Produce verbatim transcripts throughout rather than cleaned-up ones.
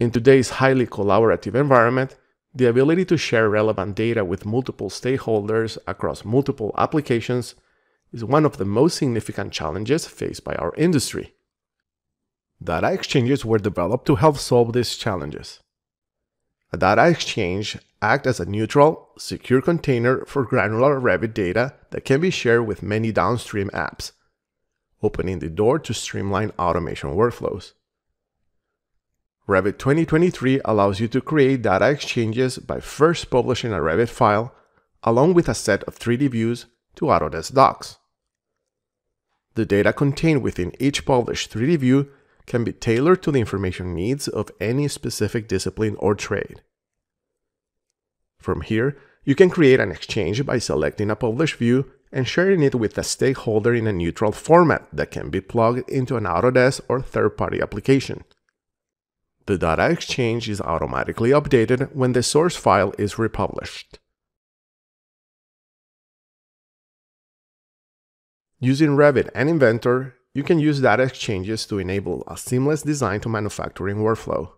In today's highly collaborative environment, the ability to share relevant data with multiple stakeholders across multiple applications is one of the most significant challenges faced by our industry. Data exchanges were developed to help solve these challenges. A data exchange acts as a neutral, secure container for granular Revit data that can be shared with many downstream apps, opening the door to streamline automation workflows. Revit twenty twenty-three allows you to create data exchanges by first publishing a Revit file along with a set of three D views to Autodesk Docs. The data contained within each published three D view can be tailored to the information needs of any specific discipline or trade. From here, you can create an exchange by selecting a published view and sharing it with a stakeholder in a neutral format that can be plugged into an Autodesk or third-party application. The data exchange is automatically updated when the source file is republished. Using Revit and Inventor, you can use data exchanges to enable a seamless design to manufacturing workflow.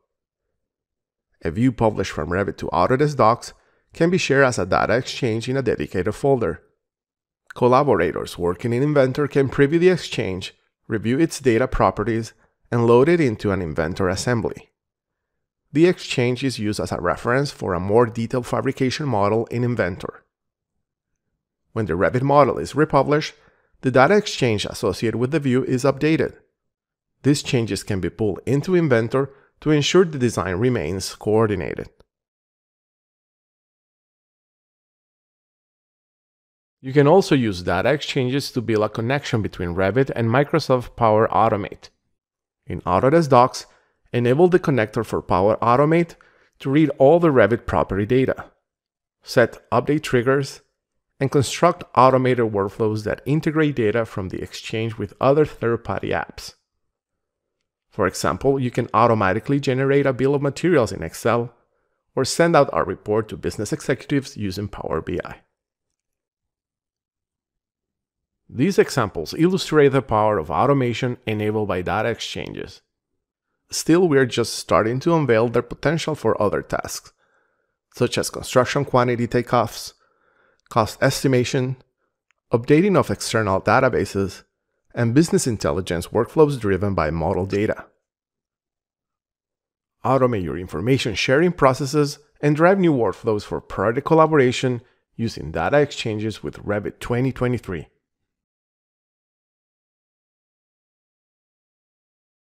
A view published from Revit to Autodesk Docs can be shared as a data exchange in a dedicated folder. Collaborators working in Inventor can preview the exchange, review its data properties, and load it into an Inventor assembly. The exchange is used as a reference for a more detailed fabrication model in Inventor. When the Revit model is republished, the data exchange associated with the view is updated. These changes can be pulled into Inventor to ensure the design remains coordinated. You can also use data exchanges to build a connection between Revit and Microsoft Power Automate. In Autodesk Docs, enable the connector for Power Automate to read all the Revit property data, set update triggers, and construct automated workflows that integrate data from the exchange with other third-party apps. For example, you can automatically generate a bill of materials in Excel or send out a report to business executives using Power B I. These examples illustrate the power of automation enabled by data exchanges. Still, we are just starting to unveil their potential for other tasks, such as construction quantity takeoffs, cost estimation, updating of external databases, and business intelligence workflows driven by model data. Automate your information sharing processes and drive new workflows for project collaboration using data exchanges with Revit twenty twenty-three.